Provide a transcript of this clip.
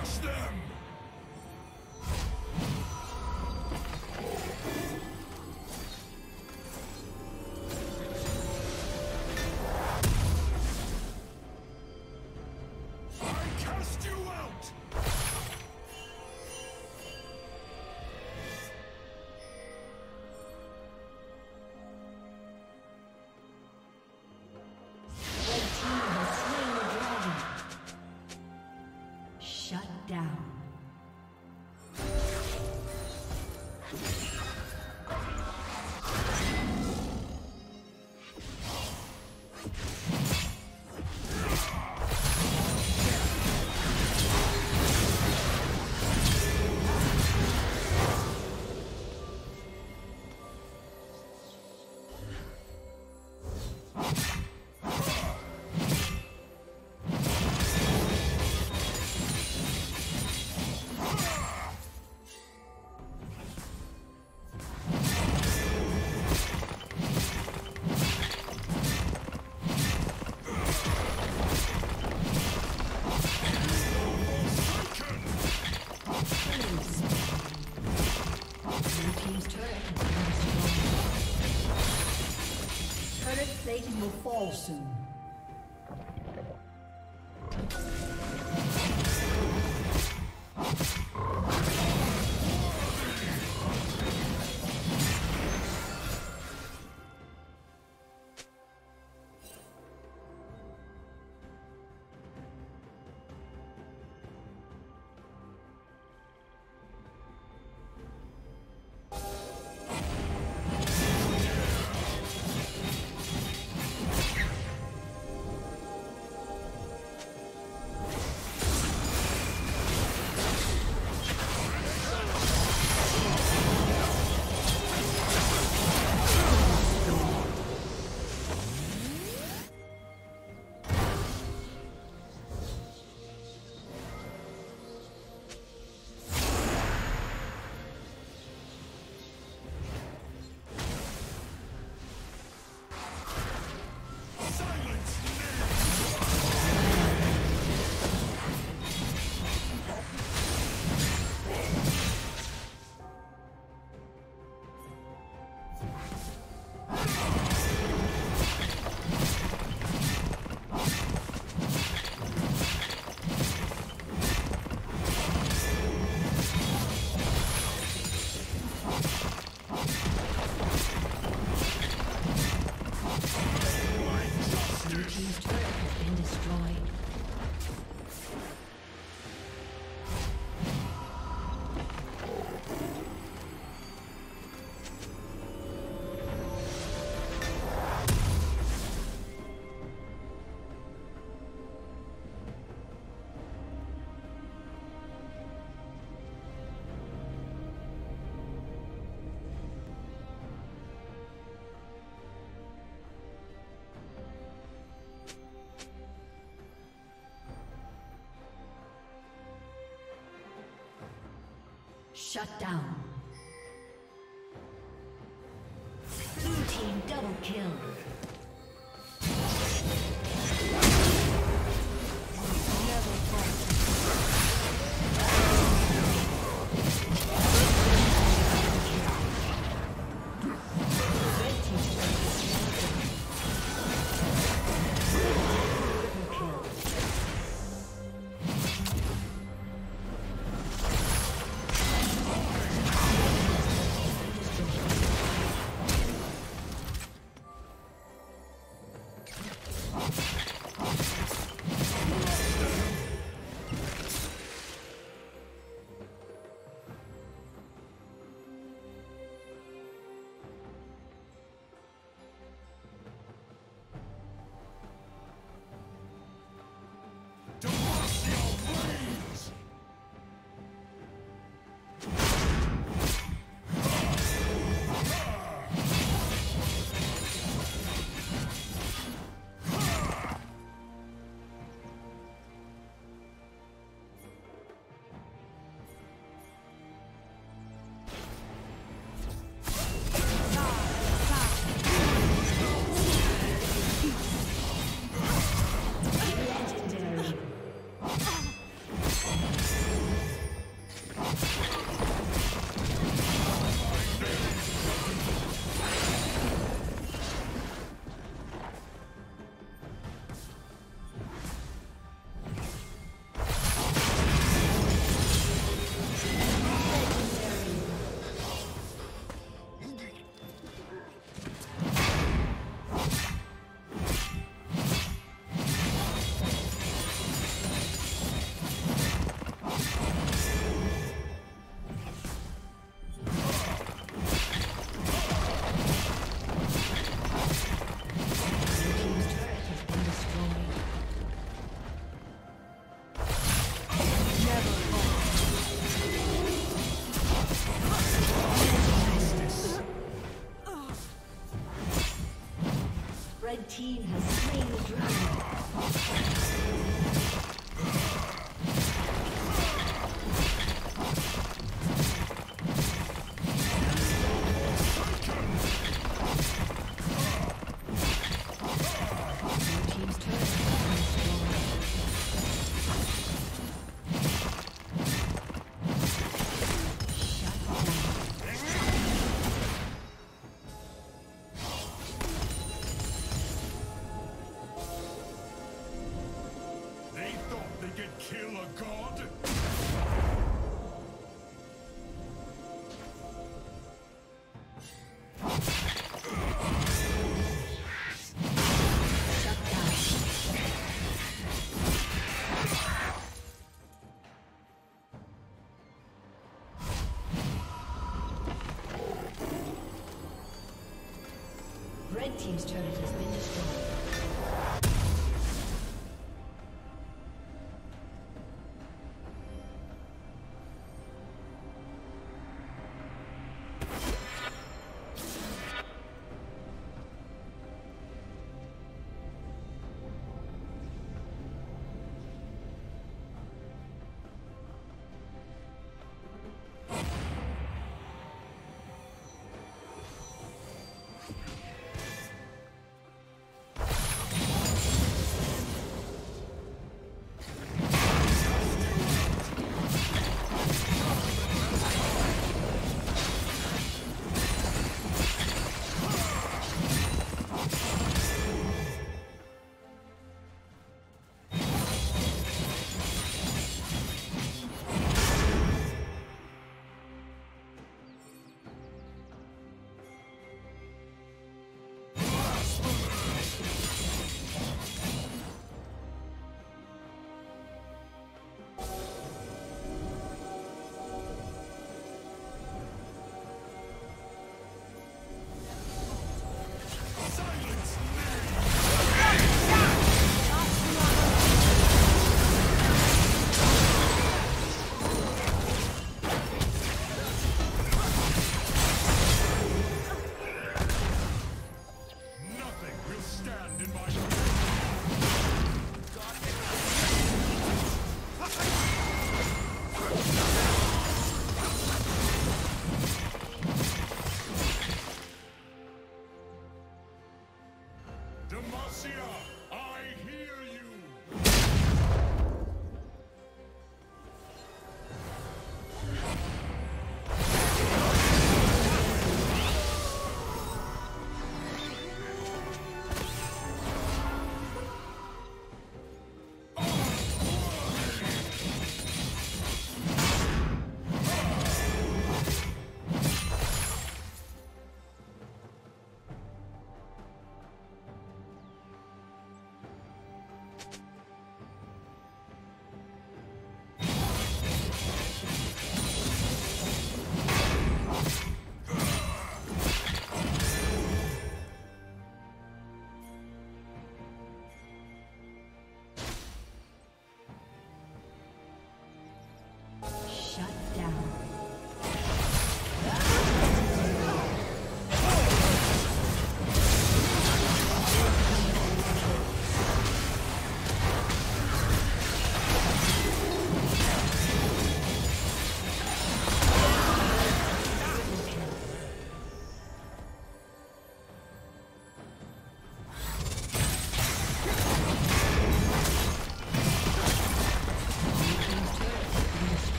Crush them! Plating will fall soon. Shut down. Blue team double kill. team has slain the dragon. Red team's turret has been destroyed.